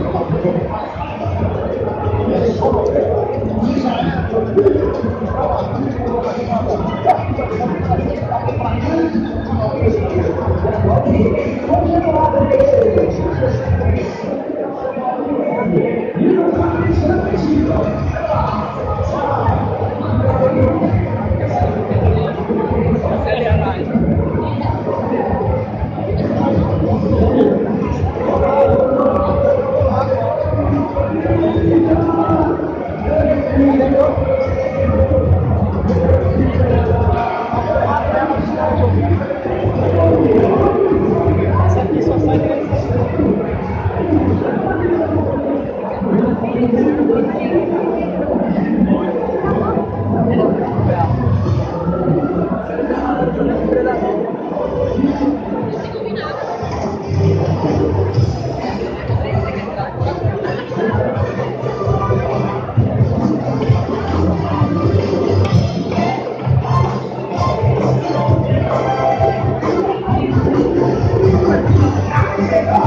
that?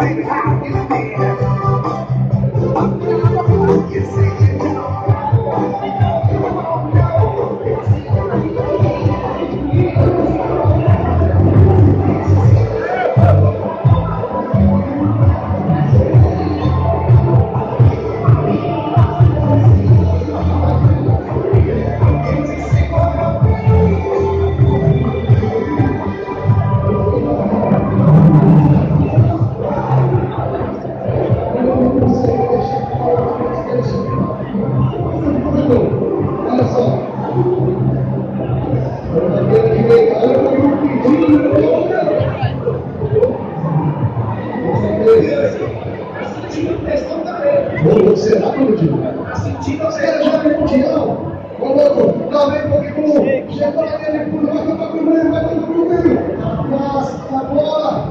We have in the Será prometido. Era jovem mundial. Colocou, talvez porque chegou lá dentro, vai para o meio. Mas a bola.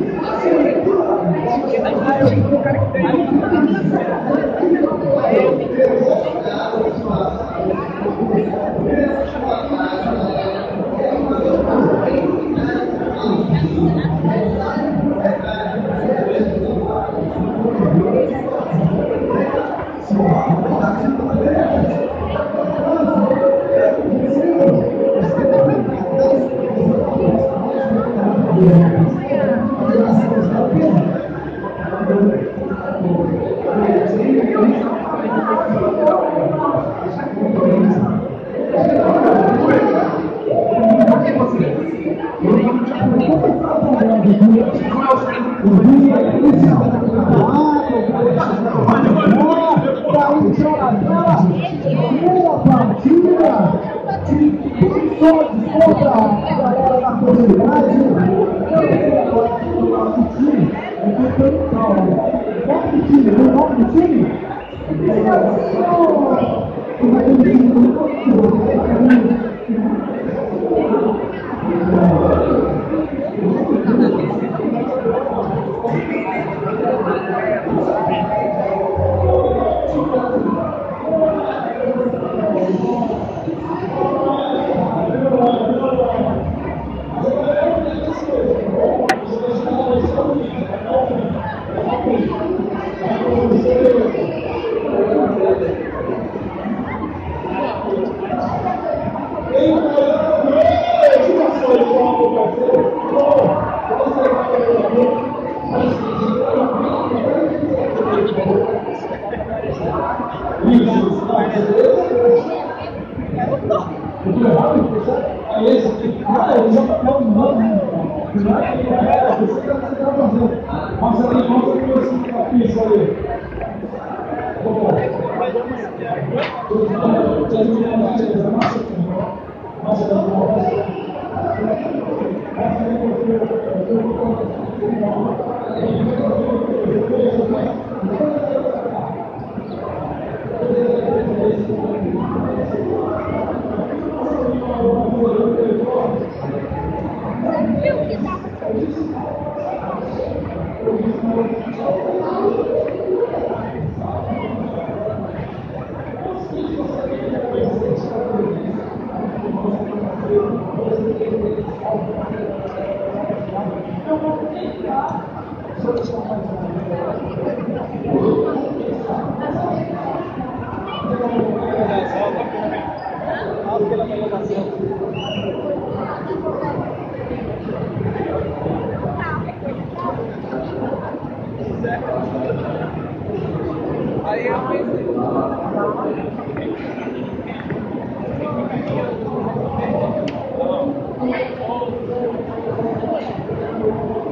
Thank you.